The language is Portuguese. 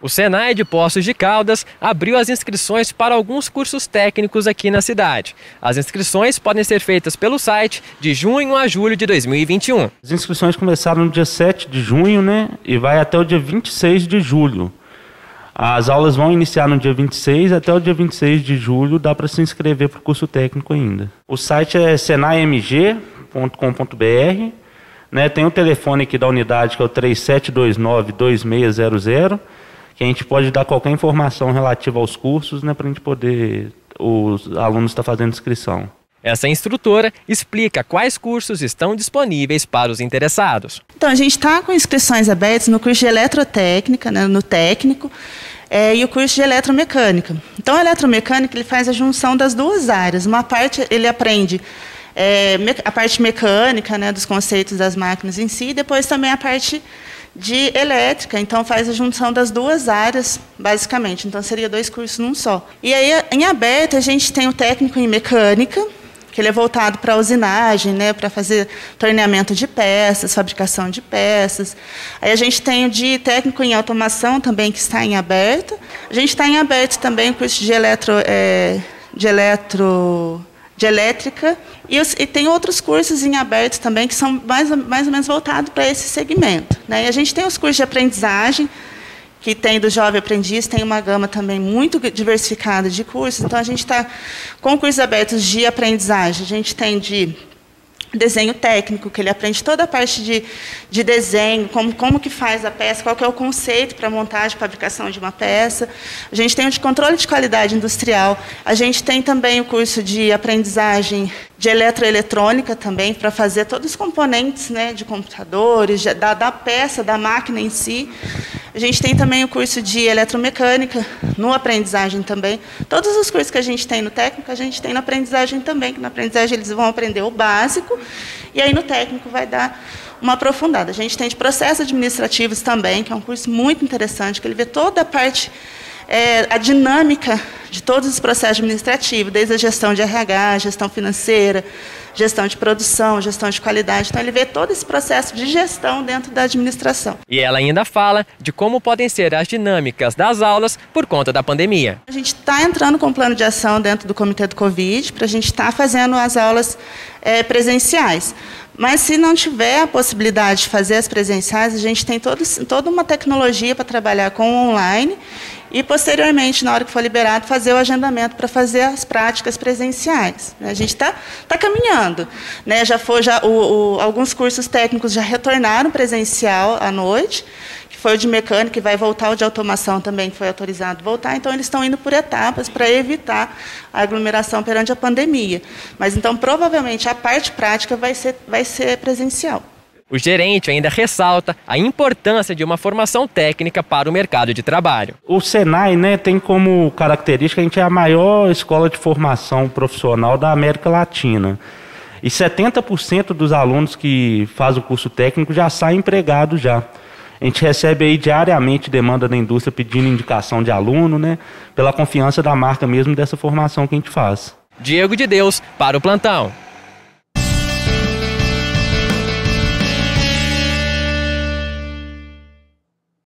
O Senai de Poços de Caldas abriu as inscrições para alguns cursos técnicos aqui na cidade. As inscrições podem ser feitas pelo site de junho a julho de 2021. As inscrições começaram no dia 7 de junho, né? E vai até o dia 26 de julho. As aulas vão iniciar no dia 26, até o dia 26 de julho dá para se inscrever para o curso técnico ainda. O site é senaimg.com.br, né? Tem um telefone aqui da unidade que é o 3729-2600. Que a gente pode dar qualquer informação relativa aos cursos, né, para a gente poder, os alunos estão fazendo inscrição. Essa instrutora explica quais cursos estão disponíveis para os interessados. Então, a gente está com inscrições abertas no curso de eletrotécnica, né, no técnico, e o curso de eletromecânica. Então, a eletromecânica ele faz a junção das duas áreas. Uma parte ele aprende a parte mecânica, né, dos conceitos das máquinas em si, e depois também a parte de elétrica, então faz a junção das duas áreas, basicamente. Então seria dois cursos num só. E aí, em aberto, a gente tem o técnico em mecânica, que ele é voltado para a usinagem, né, para fazer torneamento de peças, fabricação de peças. Aí a gente tem o de técnico em automação também, que está em aberto. A gente está em aberto também o curso de elétrica. E tem outros cursos em aberto também que são mais ou menos voltados para esse segmento, né? E a gente tem os cursos de aprendizagem, que tem do jovem aprendiz, tem uma gama também muito diversificada de cursos. Então, a gente está com cursos abertos de aprendizagem. A gente tem de desenho técnico, que ele aprende toda a parte de desenho, como que faz a peça, qual que é o conceito para montagem, fabricação de uma peça. A gente tem o de controle de qualidade industrial. A gente tem também o curso de aprendizagem de eletroeletrônica também, para fazer todos os componentes, né, de computadores, da peça, da máquina em si. A gente tem também o curso de eletromecânica, no aprendizagem também. Todos os cursos que a gente tem no técnico, a gente tem na aprendizagem também. Na aprendizagem eles vão aprender o básico, e aí no técnico vai dar uma aprofundada. A gente tem de processos administrativos também, que é um curso muito interessante, que ele vê toda a parte, a dinâmica de todos os processos administrativos, desde a gestão de RH, gestão financeira, gestão de produção, gestão de qualidade. Então, ele vê todo esse processo de gestão dentro da administração. E ela ainda fala de como podem ser as dinâmicas das aulas por conta da pandemia. A gente está entrando com um plano de ação dentro do Comitê do Covid, para a gente estar fazendo as aulas presenciais. Mas se não tiver a possibilidade de fazer as presenciais, a gente tem toda uma tecnologia para trabalhar com o online e, posteriormente, na hora que for liberado, fazer o agendamento para fazer as práticas presenciais. A gente está caminhando, né? Alguns cursos técnicos já retornaram presencial à noite, que foi o de mecânica, e vai voltar o de automação também, que foi autorizado voltar. Então, eles estão indo por etapas para evitar a aglomeração perante a pandemia. Mas, então, provavelmente, a parte prática vai ser presencial. O gerente ainda ressalta a importância de uma formação técnica para o mercado de trabalho. O Senai, né, tem como característica, a gente é a maior escola de formação profissional da América Latina. E 70% dos alunos que fazem o curso técnico já saem empregados já. A gente recebe aí diariamente demanda da indústria pedindo indicação de aluno, né, pela confiança da marca mesmo dessa formação que a gente faz. Diego de Deus para o Plantão.